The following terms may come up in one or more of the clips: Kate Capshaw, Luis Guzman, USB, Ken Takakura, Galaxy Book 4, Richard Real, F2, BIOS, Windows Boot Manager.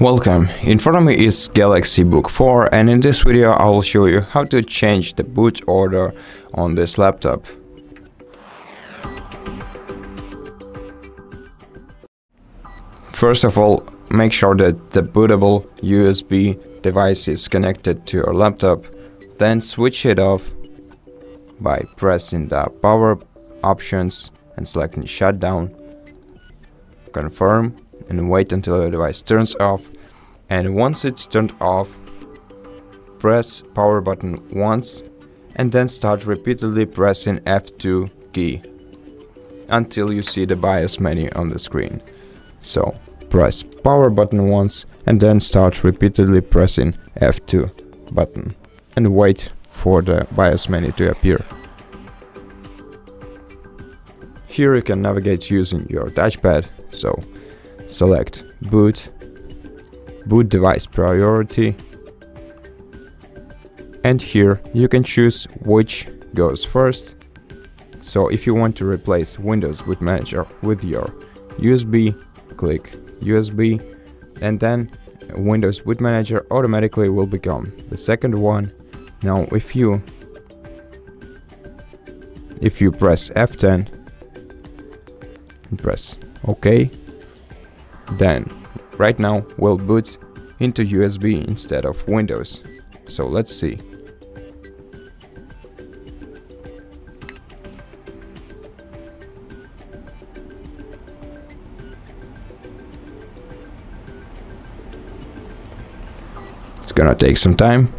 Welcome, in front of me is Galaxy Book 4 and in this video I will show you how to change the boot order on this laptop. First of all, make sure that the bootable USB device is connected to your laptop, then switch it off by pressing the power options and selecting shutdown, confirm, and wait until your device turns off, and once it's turned off, press power button once and then start repeatedly pressing F2 key until you see the BIOS menu on the screen. So press power button once and then start repeatedly pressing F2 button and wait for the BIOS menu to appear. Here you can navigate using your touchpad, so select boot, boot device priority, and here you can choose which goes first. So if you want to replace Windows Boot Manager with your USB, click USB, and then Windows Boot Manager automatically will become the second one. Now if you press F10 and press OK, then right now we'll boot into USB instead of Windows. So let's see. It's gonna take some time.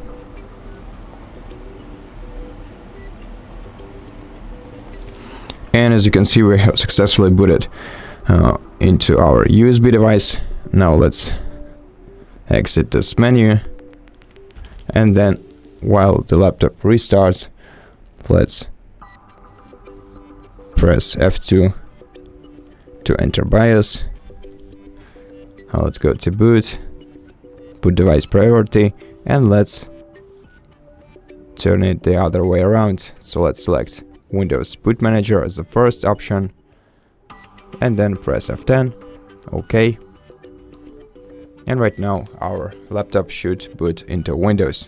And as you can see, we have successfully booted into our USB device. Now let's exit this menu, and then while the laptop restarts, let's press F2 to enter BIOS. Now let's go to boot, boot device priority, and let's turn it the other way around. So let's select Windows Boot Manager as the first option and then press F10, OK, and right now our laptop should boot into Windows.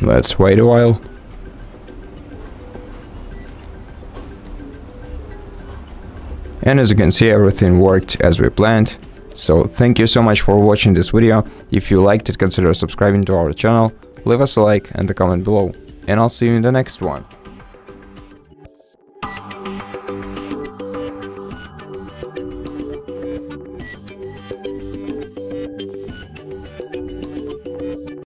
Let's wait a while. And as you can see, everything worked as we planned. So thank you so much for watching this video. If you liked it, consider subscribing to our channel, leave us a like and a comment below, and I'll see you in the next one.